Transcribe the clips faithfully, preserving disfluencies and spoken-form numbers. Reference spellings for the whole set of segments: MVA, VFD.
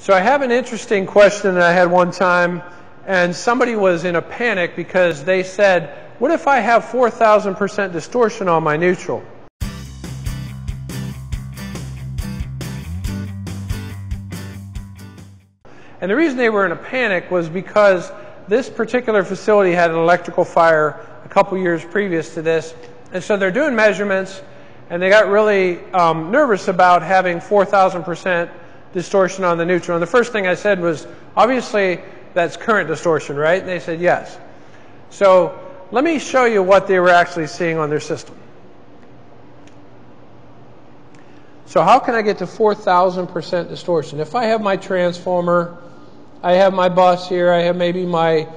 So I have an interesting question that I had one time, and somebody was in a panic because they said, what if I have four thousand percent distortion on my neutral? And the reason they were in a panic was because this particular facility had an electrical fire a couple years previous to this, and so they're doing measurements, and they got really um, nervous about having four thousand percent distortion on the neutral. And the first thing I said was, obviously, that's current distortion, right? And they said, yes. So let me show you what they were actually seeing on their system. So how can I get to four thousand percent distortion? If I have my transformer, I have my bus here, I have maybe my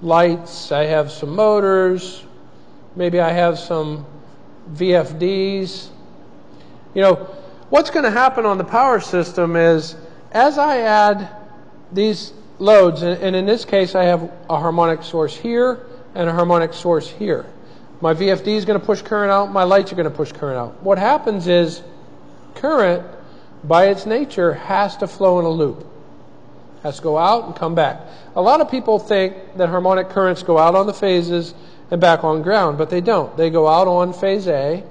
lights, I have some motors, maybe I have some V F Ds. You know, what's going to happen on the power system is, as I add these loads, and in this case I have a harmonic source here and a harmonic source here. My V F D is going to push current out, my lights are going to push current out. What happens is, current, by its nature, has to flow in a loop. Has to go out and come back. A lot of people think that harmonic currents go out on the phases and back on ground, but they don't. They go out on phase A,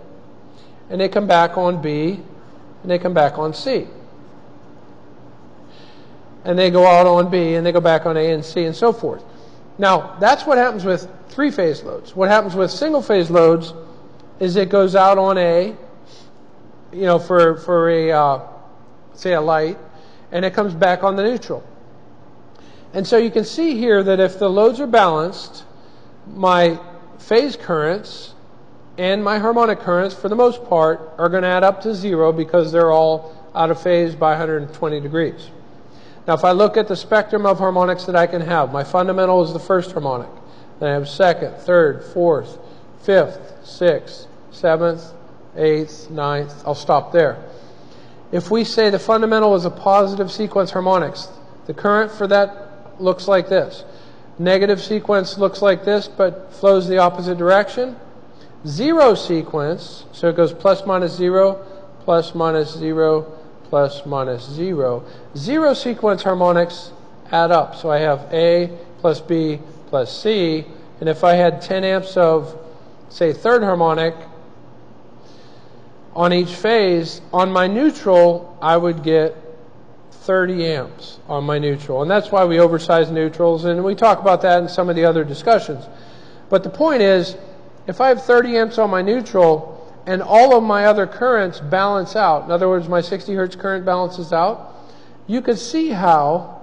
and they come back on B, and they come back on C. And they go out on B, and they go back on A and C, and so forth. Now, that's what happens with three-phase loads. What happens with single-phase loads is it goes out on A, you know, for, for a, uh, say, a light, and it comes back on the neutral. And so you can see here that if the loads are balanced, my phase currents and my harmonic currents, for the most part, are going to add up to zero because they're all out of phase by one hundred twenty degrees. Now, if I look at the spectrum of harmonics that I can have, my fundamental is the first harmonic. Then I have second, third, fourth, fifth, sixth, seventh, eighth, ninth. I'll stop there. If we say the fundamental is a positive sequence harmonics, the current for that looks like this. Negative sequence looks like this, but flows the opposite direction. Zero sequence, so it goes plus minus zero, plus minus zero, plus minus zero. Zero sequence harmonics add up. So I have A plus B plus C, and if I had ten amps of, say, third harmonic on each phase, on my neutral, I would get thirty amps on my neutral. And that's why we oversize neutrals, and we talk about that in some of the other discussions. But the point is, if I have thirty amps on my neutral, and all of my other currents balance out, in other words, my sixty hertz current balances out, you could see how,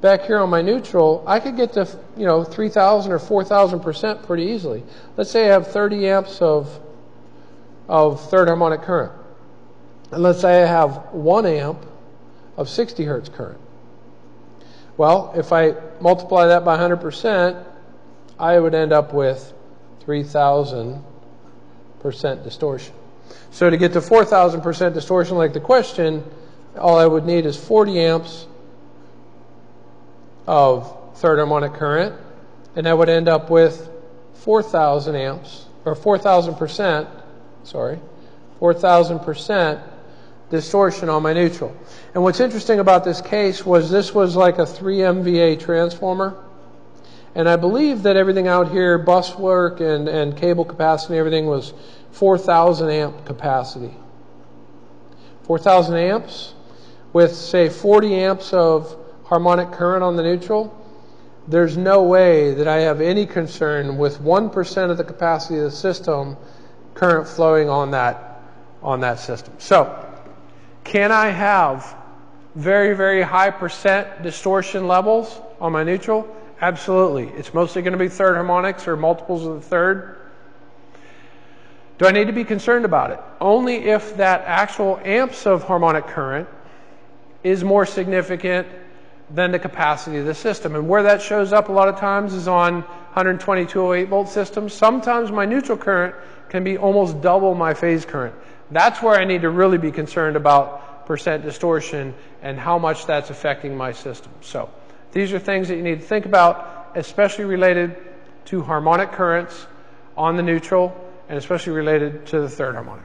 back here on my neutral, I could get to, you know, three thousand or four thousand percent pretty easily. Let's say I have thirty amps of of third harmonic current. And let's say I have one amp of sixty hertz current. Well, if I multiply that by one hundred percent, I would end up with three thousand percent distortion. So to get to four thousand percent distortion like the question, all I would need is forty amps of third harmonic current, and I would end up with four thousand amps, or four thousand percent, sorry, four thousand percent distortion on my neutral. And what's interesting about this case was this was like a three M V A transformer. And I believe that everything out here, bus work and, and cable capacity, everything was four thousand amp capacity. four thousand amps with, say, forty amps of harmonic current on the neutral. There's no way that I have any concern with one percent of the capacity of the system current flowing on that on that system. So, can I have very, very high percent distortion levels on my neutral? Absolutely. It's mostly going to be third harmonics or multiples of the third. Do I need to be concerned about it? Only if that actual amps of harmonic current is more significant than the capacity of the system. And where that shows up a lot of times is on one twenty, two oh eight volt systems. Sometimes my neutral current can be almost double my phase current. That's where I need to really be concerned about percent distortion and how much that's affecting my system. So these are things that you need to think about, especially related to harmonic currents on the neutral and especially related to the third harmonic.